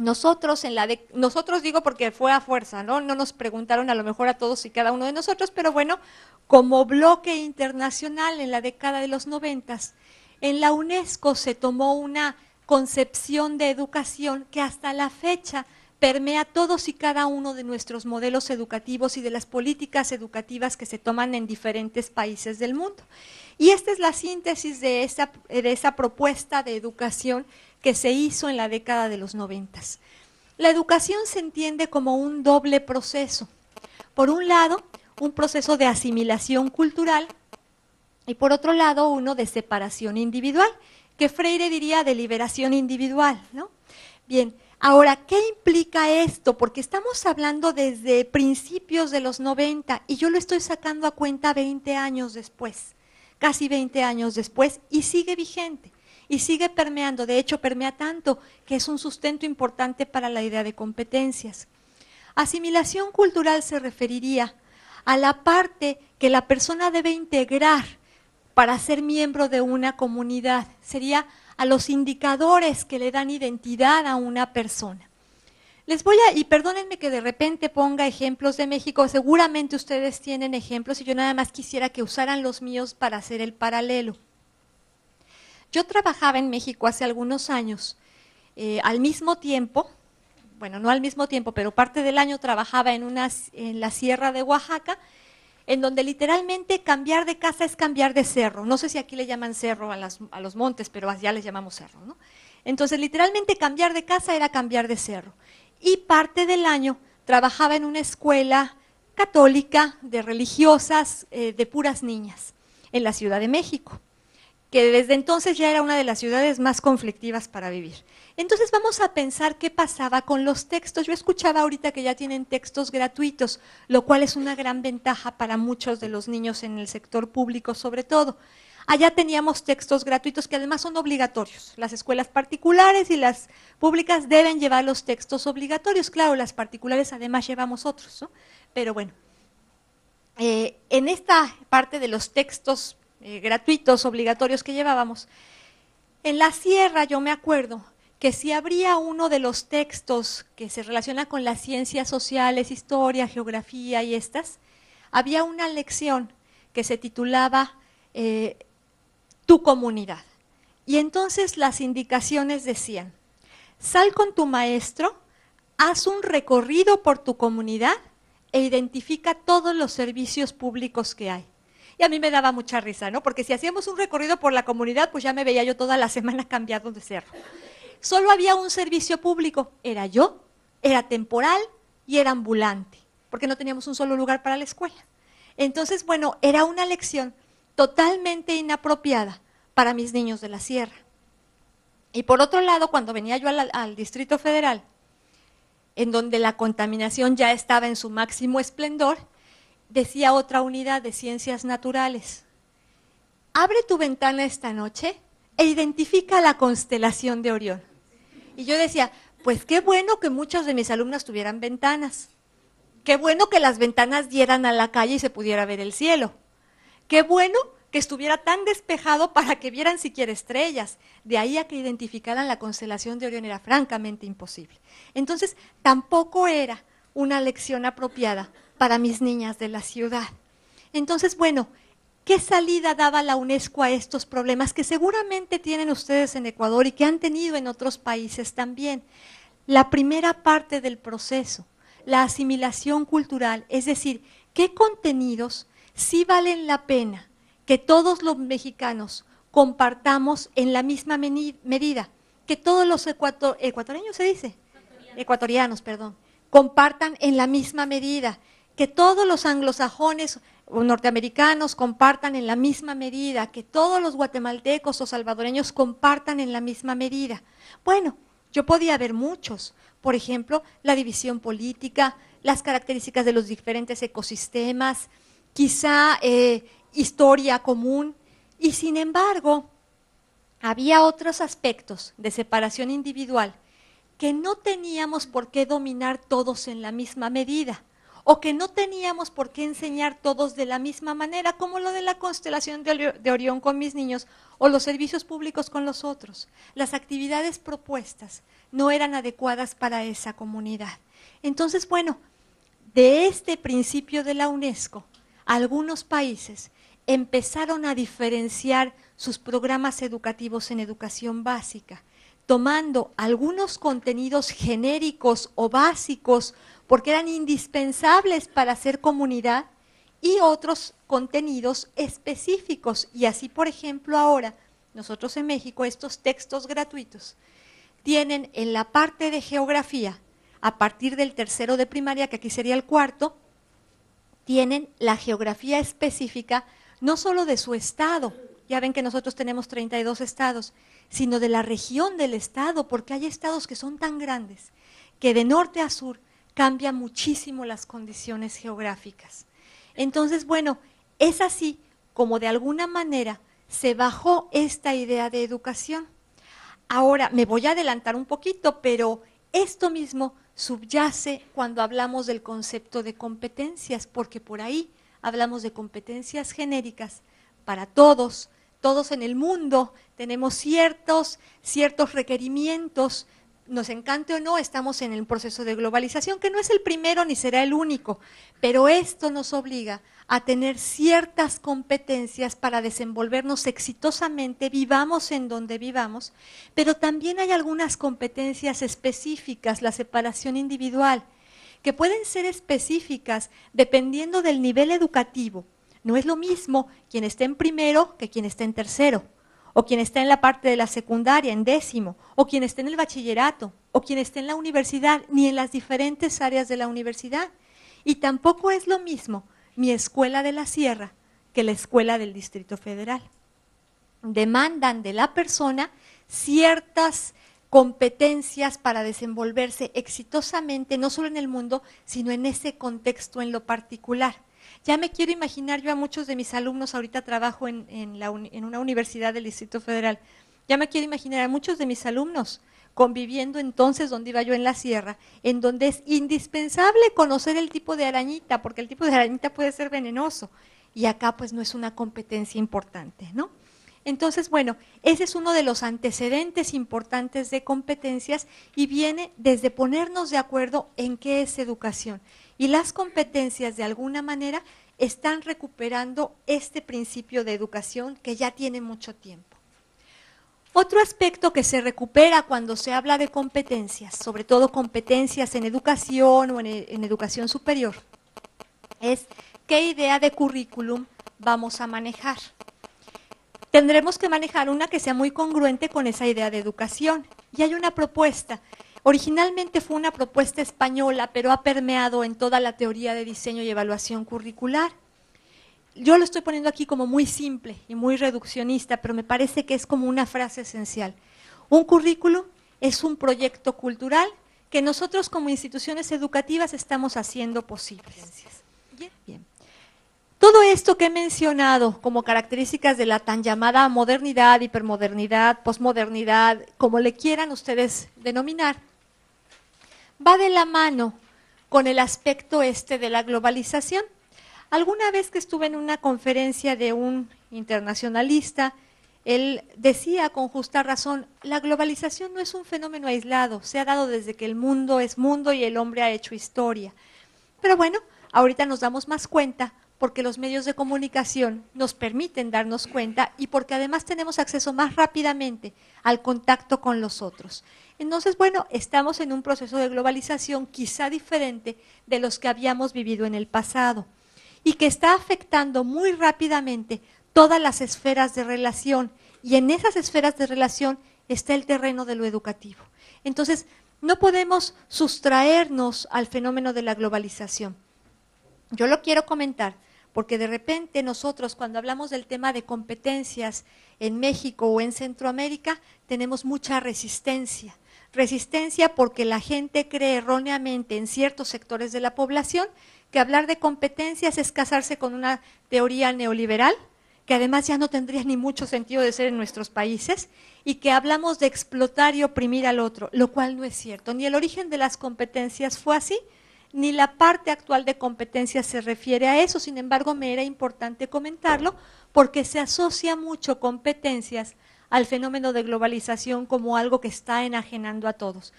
Nosotros, nosotros digo porque fue a fuerza, ¿no? No nos preguntaron a lo mejor a todos y cada uno de nosotros, pero bueno, como bloque internacional en la década de los 90, en la UNESCO se tomó una concepción de educación que hasta la fecha permea todos y cada uno de nuestros modelos educativos y de las políticas educativas que se toman en diferentes países del mundo. Y esta es la síntesis de esa propuesta de educación que se hizo en la década de los 90. La educación se entiende como un doble proceso. Por un lado, un proceso de asimilación cultural y por otro lado, uno de separación individual, que Freire diría de liberación individual, ¿no? Bien, ahora, ¿qué implica esto? Porque estamos hablando desde principios de los 90 y yo lo estoy sacando a cuenta 20 años después, casi 20 años después, y sigue vigente. Y sigue permeando, de hecho permea tanto que es un sustento importante para la idea de competencias. Asimilación cultural se referiría a la parte que la persona debe integrar para ser miembro de una comunidad, sería a los indicadores que le dan identidad a una persona. Les voy a, y perdónenme que de repente ponga ejemplos de México, seguramente ustedes tienen ejemplos y yo nada más quisiera que usaran los míos para hacer el paralelo. Yo trabajaba en México hace algunos años, al mismo tiempo, bueno, no al mismo tiempo, pero parte del año trabajaba en la Sierra de Oaxaca, en donde literalmente cambiar de casa es cambiar de cerro. No sé si aquí le llaman cerro a los montes, pero allá les llamamos cerro, ¿no? Entonces, literalmente cambiar de casa era cambiar de cerro. Y parte del año trabajaba en una escuela católica de religiosas, de puras niñas, en la Ciudad de México, que desde entonces ya era una de las ciudades más conflictivas para vivir. Entonces vamos a pensar qué pasaba con los textos. Yo escuchaba ahorita que ya tienen textos gratuitos, lo cual es una gran ventaja para muchos de los niños en el sector público sobre todo. Allá teníamos textos gratuitos que además son obligatorios. Las escuelas particulares y las públicas deben llevar los textos obligatorios. Claro, las particulares además llevamos otros, ¿no? Pero bueno, en esta parte de los textos gratuitos, obligatorios que llevábamos. En la sierra yo me acuerdo que si habría uno de los textos que se relaciona con las ciencias sociales, historia, geografía y estas, había una lección que se titulaba Tu comunidad. Y entonces las indicaciones decían, sal con tu maestro, haz un recorrido por tu comunidad e identifica todos los servicios públicos que hay. Y a mí me daba mucha risa, ¿no? Porque si hacíamos un recorrido por la comunidad, pues ya me veía yo toda la semana cambiando de cerro. Solo había un servicio público, era yo, era temporal y era ambulante, porque no teníamos un solo lugar para la escuela. Entonces, bueno, era una lección totalmente inapropiada para mis niños de la sierra. Y por otro lado, cuando venía yo al Distrito Federal, en donde la contaminación ya estaba en su máximo esplendor, decía otra unidad de ciencias naturales, abre tu ventana esta noche e identifica la constelación de Orión. Y yo decía, pues qué bueno que muchos de mis alumnos tuvieran ventanas, qué bueno que las ventanas dieran a la calle y se pudiera ver el cielo, qué bueno que estuviera tan despejado para que vieran siquiera estrellas, de ahí a que identificaran la constelación de Orión era francamente imposible. Entonces tampoco era una lección apropiada para mis niñas de la ciudad. Entonces, bueno, ¿qué salida daba la UNESCO a estos problemas que seguramente tienen ustedes en Ecuador y que han tenido en otros países también? La primera parte del proceso, la asimilación cultural, es decir, ¿qué contenidos sí valen la pena que todos los mexicanos compartamos en la misma medida? Que todos los ecuatorianos, ¿se dice? Ecuatorianos, perdón, compartan en la misma medida. Que todos los anglosajones o norteamericanos compartan en la misma medida, que todos los guatemaltecos o salvadoreños compartan en la misma medida. Bueno, yo podía ver muchos, por ejemplo, la división política, las características de los diferentes ecosistemas, quizá historia común, y sin embargo, había otros aspectos de separación individual que no teníamos por qué dominar todos en la misma medida, o que no teníamos por qué enseñar todos de la misma manera, como lo de la constelación de Orión con mis niños o los servicios públicos con los otros. Las actividades propuestas no eran adecuadas para esa comunidad. Entonces, bueno, de este principio de la UNESCO, algunos países empezaron a diferenciar sus programas educativos en educación básica, tomando algunos contenidos genéricos o básicos porque eran indispensables para hacer comunidad y otros contenidos específicos. Y así, por ejemplo, ahora nosotros en México estos textos gratuitos tienen en la parte de geografía, a partir del tercero de primaria, que aquí sería el cuarto, tienen la geografía específica no solo de su estado, ya ven que nosotros tenemos 32 estados, sino de la región del estado, porque hay estados que son tan grandes que de norte a sur cambia muchísimo las condiciones geográficas. Entonces, bueno, es así como de alguna manera se bajó esta idea de educación. Ahora, me voy a adelantar un poquito, pero esto mismo subyace cuando hablamos del concepto de competencias, porque por ahí hablamos de competencias genéricas para todos. Todos en el mundo tenemos ciertos requerimientos, nos encante o no, estamos en el proceso de globalización, que no es el primero ni será el único, pero esto nos obliga a tener ciertas competencias para desenvolvernos exitosamente, vivamos en donde vivamos, pero también hay algunas competencias específicas, la separación individual, que pueden ser específicas dependiendo del nivel educativo. No es lo mismo quien esté en primero que quien esté en tercero, o quien está en la parte de la secundaria, en décimo, o quien esté en el bachillerato, o quien esté en la universidad, ni en las diferentes áreas de la universidad. Y tampoco es lo mismo mi escuela de la sierra que la escuela del Distrito Federal. Demandan de la persona ciertas competencias para desenvolverse exitosamente, no solo en el mundo, sino en ese contexto en lo particular. Ya me quiero imaginar yo a muchos de mis alumnos, ahorita trabajo en una universidad del Distrito Federal, ya me quiero imaginar a muchos de mis alumnos conviviendo entonces donde iba yo en la sierra, en donde es indispensable conocer el tipo de arañita, porque el tipo de arañita puede ser venenoso, y acá pues no es una competencia importante, ¿no? Entonces, bueno, ese es uno de los antecedentes importantes de competencias y viene desde ponernos de acuerdo en qué es educación. Y las competencias de alguna manera están recuperando este principio de educación que ya tiene mucho tiempo. Otro aspecto que se recupera cuando se habla de competencias, sobre todo competencias en educación o en educación superior, es qué idea de currículum vamos a manejar. Tendremos que manejar una que sea muy congruente con esa idea de educación. Y hay una propuesta. Originalmente fue una propuesta española, pero ha permeado en toda la teoría de diseño y evaluación curricular. Yo lo estoy poniendo aquí como muy simple y muy reduccionista, pero me parece que es como una frase esencial. Un currículo es un proyecto cultural que nosotros como instituciones educativas estamos haciendo posibles. Bien. Todo esto que he mencionado como características de la tan llamada modernidad, hipermodernidad, posmodernidad, como le quieran ustedes denominar, va de la mano con el aspecto este de la globalización. Alguna vez que estuve en una conferencia de un internacionalista, él decía con justa razón, la globalización no es un fenómeno aislado, se ha dado desde que el mundo es mundo y el hombre ha hecho historia. Pero bueno, ahorita nos damos más cuenta, porque los medios de comunicación nos permiten darnos cuenta y porque además tenemos acceso más rápidamente al contacto con los otros. Entonces, bueno, estamos en un proceso de globalización quizá diferente de los que habíamos vivido en el pasado y que está afectando muy rápidamente todas las esferas de relación, y en esas esferas de relación está el terreno de lo educativo. Entonces, no podemos sustraernos al fenómeno de la globalización. Yo lo quiero comentar porque de repente nosotros, cuando hablamos del tema de competencias en México o en Centroamérica, tenemos mucha resistencia. Resistencia porque la gente cree erróneamente en ciertos sectores de la población que hablar de competencias es casarse con una teoría neoliberal, que además ya no tendría ni mucho sentido de ser en nuestros países, y que hablamos de explotar y oprimir al otro, lo cual no es cierto. Ni el origen de las competencias fue así, ni la parte actual de competencia se refiere a eso, sin embargo me era importante comentarlo porque se asocia mucho competencias al fenómeno de globalización como algo que está enajenando a todos.